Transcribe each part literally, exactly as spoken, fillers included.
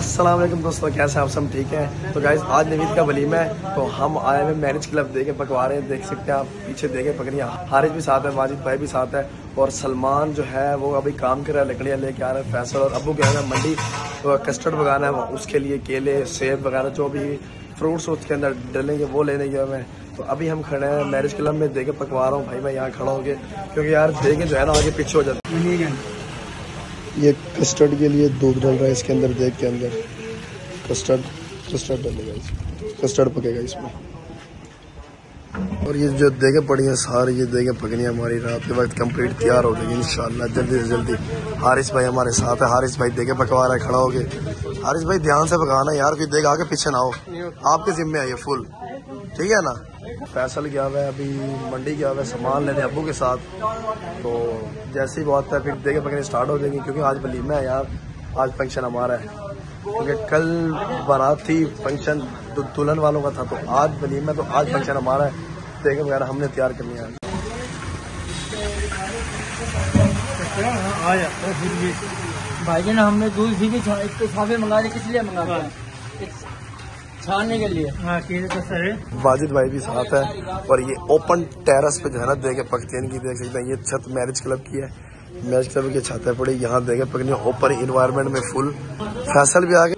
अस्सलाम वालेकुम दोस्तों, कैसे आप सब ठीक हैं? तो गाइस आज नवीद का वलीमा है, तो हम आए हैं मैरेज क्लब, देखे पकवा रहे हैं, देख सकते हैं आप पीछे देखे पकड़ियाँ। हारिज भी साथ है, वाजिद भाई भी साथ है, और सलमान जो है वो अभी काम कर रहा है, लकड़ियाँ लेके आ रहा है। फैसल और अबू गए हैं मंडी, तो कस्टर्ड वगैरह है उसके लिए, केले सेब वगैरह जो भी फ्रूट्स उसके अंदर डलेंगे वो लेने गया मैं। तो अभी हम खड़े हैं मैरिज क्लब में, देखे पकवा रहा हूँ भाई मैं यहाँ खड़ा होके, क्योंकि यार देखे जो है ना आगे पीछे हो जाता है। ये कस्टर्ड के लिए दूध डल रहा है इसके अंदर, देख के अंदर कस्टर्ड कस्टर्ड डलेगा, इसमें कस्टर्ड पकेगा इसमें। और ये जो देगे पड़ी हैं सारी, ये देगे पकनी हमारी रात के वक्त कंप्लीट तैयार हो जाएगी इंशाल्लाह जल्दी से जल्दी। हारिस भाई हमारे साथ है, हारिस भाई देगे पकवा रहा है खड़ा हो गए। हारिस भाई ध्यान से पकाना यार, कोई देगा आके पीछे ना हो, आपके जिम्मे है ये फुल, ठीक है ना। फैसल गया हुआ है अभी मंडी, गया हुआ है सामान लेने अबू के साथ, तो जैसी ही बात है फिर देखे पकड़े स्टार्ट हो जाएगी, क्योंकि आज वलीमा है यार, आज फंक्शन हमारा है, क्योंकि कल बारात थी, फंक्शन दुल्हन वालों का था, तो आज वलीमा, तो आज फंक्शन हमारा है, देखे वगैरह हमने तैयार कर लिया है। भाई जी ने हमने दूध भी छापे मंगा रहे, किस लिए मंगा रहे? छानने के लिए। हाँ, वाजिद भाई भी साथ है। और ये ओपन टेरेस पे जो है ना देखे पकते हैं, इनकी देख सकते हैं, ये छत मैरिज क्लब की है, मैरिज क्लब की छत है पड़ी, यहाँ देखे पकनी ओपन इन्वायरमेंट में फुल। फैसल भी आ गया,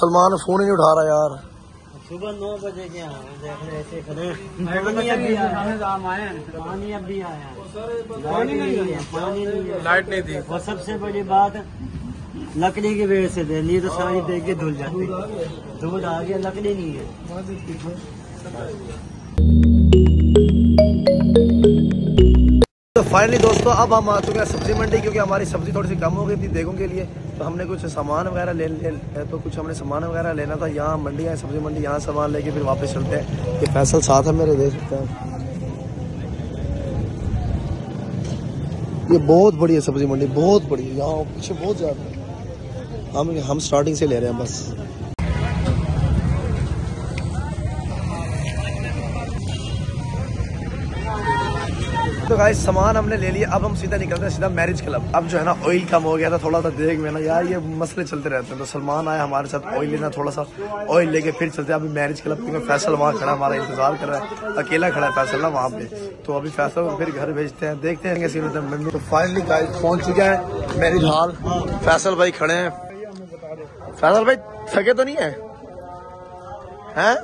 सलमान फोन ही नहीं उठा रहा यार, सुबह नौ बजे के लाइट नहीं थी, और सबसे बड़ी बात लकड़ी की वजह से देनी, तो सारी देख के धुल जाती है, धूल आ गया, लकड़ी नहीं है। तो फाइनली दोस्तों अब हम आ चुके हैं सब्जी मंडी, क्योंकि हमारी सब्जी थोड़ी सी कम हो गई थी देखों के लिए, तो हमने कुछ सामान वगैरह ले, ले तो कुछ हमने सामान वगैरह लेना था, यहाँ मंडी है सब्जी मंडी, यहाँ सामान लेके फिर वापस चलते हैं। ये फैसल साथ है मेरे, देख सकते हैं, ये बहुत बड़ी है सब्जी मंडी, बहुत बड़ी है, यहाँ पीछे बहुत ज्यादा है, हम हम स्टार्टिंग से ले रहे हैं बस। तो गाइस सामान हमने ले लिया, अब हम सीधा निकलते हैं सीधा मैरिज क्लब। अब जो है ना ऑयल कम हो गया था थोड़ा सा, देख में ना यार ये मसले चलते रहते हैं, तो सलमान आया हमारे साथ ऑयल लेना, थोड़ा सा ऑयल लेके फिर चलते हैं अभी मैरिज क्लब, क्योंकि फैसल वहाँ खड़ा हमारा इंतजार कर रहा है, अकेला खड़ा है फैसल ना वहाँ पे, तो अभी फैसल फिर घर भेजते हैं, देखते हैं कैसे होता है। तो फाइनली गाइस पहुंच चुका है मैरिज हॉल, फैसल भाई खड़े हैं। फैसल भाई थके तो नहीं है? हैं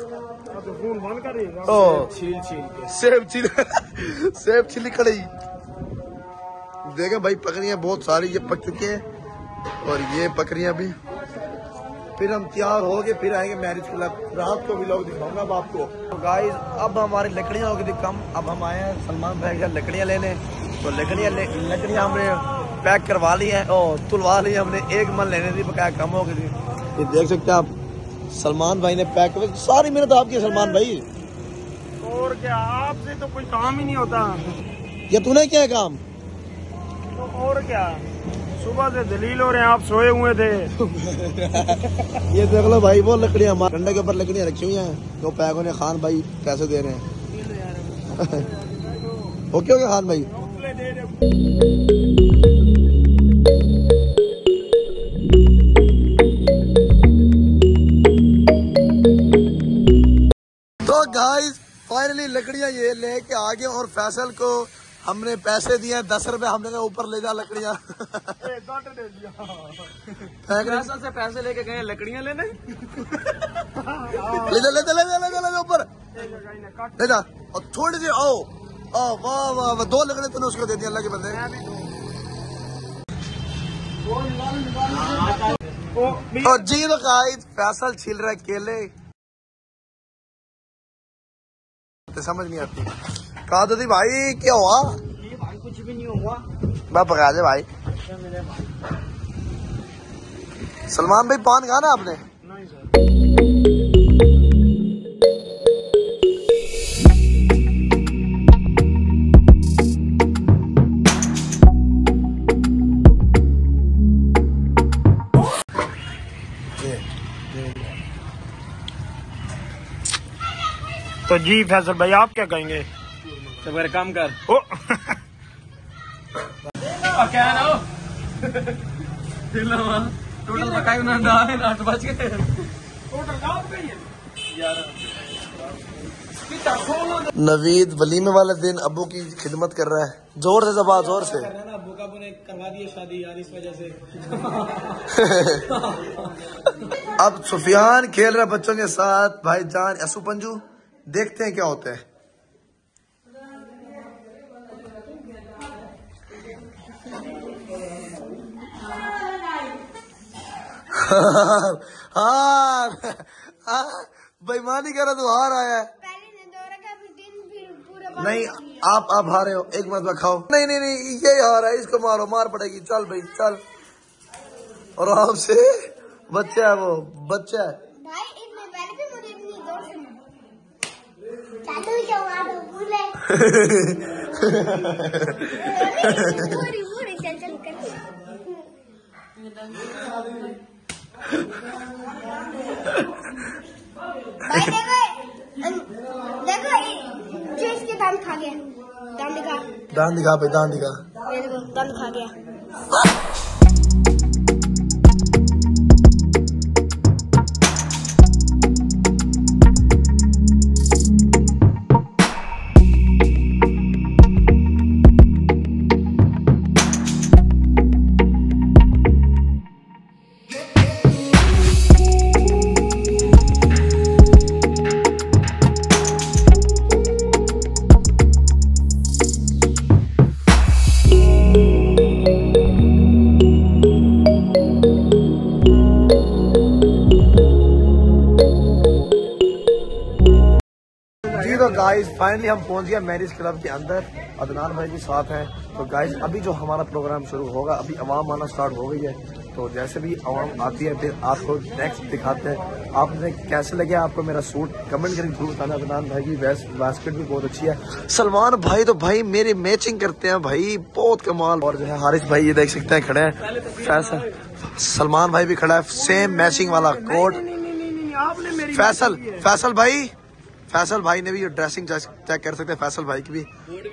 ओ, छील छील सेब छील सेब छील कड़ी देखे भाई, पकड़ियां बहुत सारी, ये पक चुकी है और ये पकड़ियां भी, फिर हम तैयार हो गए, फिर आएंगे मैरिज क्लब, रात को भी लोग दिखाऊंगा अब आपको। तो गाइस अब हमारी लकड़ियां हो गई थी कम, अब हम आए हैं सलमान भाई के लकड़ियां लेने, तो लकड़ियां ले, लकड़ियां हमने पैक करवा ली है और तुलवा ली, हमने एक मन लेने थी, बकाया कम हो गई थी, देख सकते हैं आप। सलमान भाई ने पैक, सारी मेहनत आपकी है सलमान भाई, और क्या आपसे तो कोई काम ही नहीं होता, या तूने क्या है काम? तो और क्या, सुबह से दलील हो रहे हैं, आप सोए हुए थे। ये देख लो भाई वो लकड़ियाँ, डंडे के ऊपर लकड़ियाँ रखी हुई हैं, जो पैकों ने खान भाई पैसे दे रहे हैं। ओके ओके खान भाई। गाइस फाइनली लकड़ियां ये लेके आ गए, और फैसल को हमने पैसे दिए हैं दस रुपए, हमने ऊपर ले जा लकड़ियां। फैसल से पैसे लेके गए लकड़ियां लेने, ले जा ले जा ले जा ले जा ऊपर ले जा, और थोड़ी सी आओ वाह वाह, दो लकड़े तूने उसको दे दी अल्लाह के बंदे। और जी तो गाइस फैसल छील रहा है केले, समझ नहीं आती, कहा तो थी भाई क्या हुआ? नहीं भाई कुछ भी नहीं हुआ, मैं पका दे भाई। सलमान भाई पान कहा ना आपने? नहीं सर। तो जी फैसल भाई आप क्या कहेंगे? तो मेरे काम कर ओ। क्या ना टोटल रखा है उन्होंने आठ बज के नवीद वलीमे वाले दिन अबू की खिदमत कर रहा है। जोर से जबा जोर से अबू का करवा दिया शादी यार इस वजह से। अब सुफियान खेल रहा बच्चों के साथ भाई जान असू पंजू, देखते हैं क्या होता है। हाँ बेईमानी कर रहा तू, हार आया है। नहीं आप आप हारे हो, एक मत खाओ। नहीं नहीं नहीं ये हार है, इसको मारो, मार पड़ेगी। चल भाई चल आराम से, बच्चा है वो बच्चा है। दान दिखा भाई, दान दिखा, दान खा गया। गाइस फाइनली हम पहुंच गए मैरेज क्लब के अंदर, अदनान भाई भी साथ हैं। तो गाइस अभी जो हमारा प्रोग्राम शुरू होगा, अभी आवाम आना स्टार्ट हो गई है। तो जैसे भी आवाम आती है फिर आपको नेक्स्ट दिखाते हैं। आपने कैसे लगे आपको मेरा सूट कमेंट करके जरूर बताना। अदनान भाई की बास्केट भी बहुत अच्छी है। सलमान भाई तो भाई मेरी मैचिंग करते हैं भाई, बहुत कमाल। और जो है हारिस भाई ये देख सकते हैं खड़े हैं, फैसल सलमान भाई भी खड़ा है, सेम मैचिंग वाला कोट। फैसल फैसल भाई फैसल भाई ने भी ड्रेसिंग चेक कर सकते हैं, फैसल भाई की भी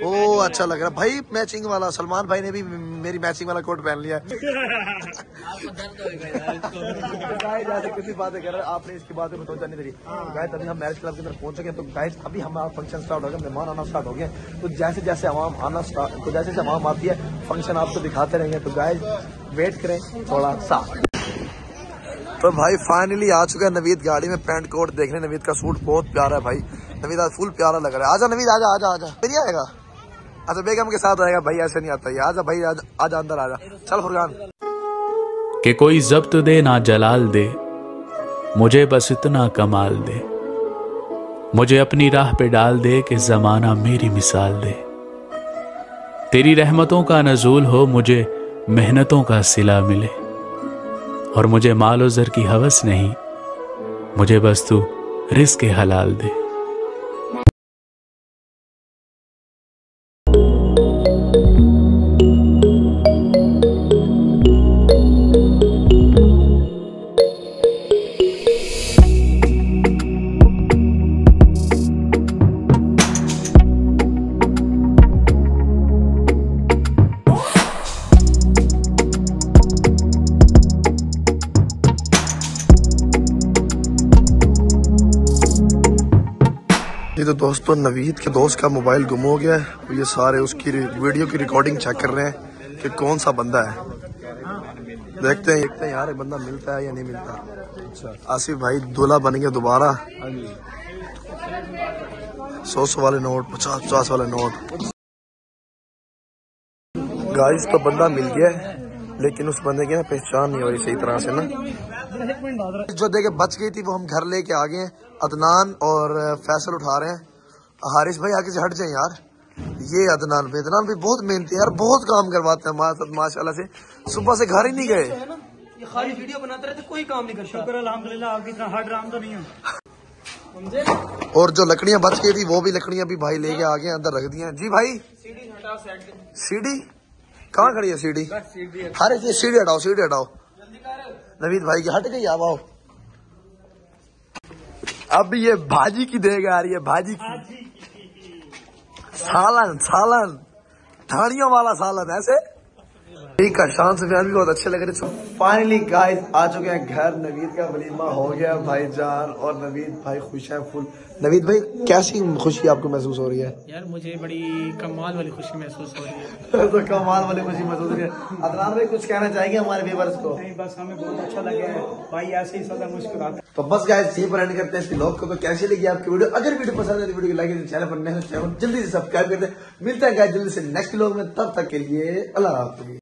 ओ अच्छा लग रहा है भाई मैचिंग वाला। सलमान भाई ने भी मेरी मैचिंग वाला कोट पहन लिया है। किसी बातें कर रहे हैं आपने, इसकी बातें सोचा नहीं मेरी। गाइस अभी हम मैरिज क्लब के अंदर पहुंच चुके हैं। तो गाइस अभी हमारा फंक्शन स्टार्ट हो गया, मेहमान आना स्टार्ट हो गया। तो जैसे जैसे आवाम आना स्टार्ट तो जैसे जैसे आवाम आती है फंक्शन आपको दिखाते रहेंगे। तो गाइस वेट करें थोड़ा सा। तो भाई फाइनली आ चुका है नवीद गाड़ी में, पैंट कोट देख रहे हैं। नवीद का सूट बहुत प्यारा है भाई, नवीद आज फुल प्यारा लग रहा है। आजा नवीद आजा आजा आजा, फिर आएगा अच्छा बेगम के साथ आएगा भाई, ऐसे नहीं आता ये। आजा भाई आजा आजा अंदर आजा। चल फुरकान के कोई जब्त दे ना जलाल दे, मुझे बस इतना कमाल दे, मुझे अपनी राह पे डाल दे कि जमाना मेरी मिसाल दे, तेरी रहमतों का नजूल हो, मुझे मेहनतों का सिला मिले, और मुझे माल और जर की हवस नहीं, मुझे बस तू रिस्क के हलाल दे। तो दोस्तों नवीद के दोस्त का मोबाइल गुम हो गया है, ये सारे उसकी वीडियो की रिकॉर्डिंग चेक कर रहे हैं कि कौन सा बंदा है। देखते हैं देखते हैं यार एक बंदा मिलता है या नहीं मिलता। आसिफ भाई दूल्हा बन गया दोबारा, सौ सौ वाले नोट, पचास पचास वाले नोट। गाइस तो बंदा मिल गया है, लेकिन उस बंदे की ना पहचान नहीं हो रही सही तरह से ना। जो देखे बच गई थी वो हम घर लेके आ गए। अदनान और फैसल उठा रहे हैं। हारिस भाई आगे से हट जाए यार, ये अदनान भाई अदनान भाई बहुत मेहनती है यार, बहुत काम करवाते हैं हमारे साथ माशाल्लाह से। सुबह से घर ही नहीं गए, खाली वीडियो बनाते रहते, कोई काम नहीं करता। शुक्र अल्हम्दुलिल्लाह आपकी तरह हार्ड काम तो नहीं है। और जो लकड़ियाँ बच गई थी वो भी लकड़ियाँ भी भाई लेके आ गए, अंदर रख दी हैं। जी भाई सीढ़ी कहाँ खड़ी है? सीढ़ी हारिस ये सीढ़ी हटाओ, सीढ़ी हटाओ नवीद भाई की, हट गई आप आओ। अब ये भाजी की देगा आ रही है, भाजी की सालन सालन ठाणियों वाला सालन ऐसे ठीक है, शान सुफियान भी बहुत अच्छे लग रहे थे। फाइनली गाइस आ चुके हैं घर, नवीद का वलीमा हो गया भाईजान, और नवीद भाई खुश है फुल। नवीद भाई कैसी खुशी आपको महसूस हो रही है? यार मुझे बड़ी कमाल वाली खुशी महसूस हो रही है। तो कमाल वाली खुशी महसूस हो रही है। अदनान भाई कुछ कहना चाहेंगे हमारे व्यूअर्स को? नहीं, बस हमें बहुत अच्छा लगा है भाई, ऐसे ही सदा मुस्कुराते। तो बस गाइस यही पर एंड करते हैं इस व्लॉग को। कैसी लगी आपकी वीडियो? अगर वीडियो पसंद आए तो वीडियो को लाइक कीजिए, चैनल पर नए हो चैनल जल्दी से सब्सक्राइब कर दें। मिलता है गाइस जल्दी से नेक्स्ट व्लॉग में, तब तक के लिए अल्लाह हाफिज़।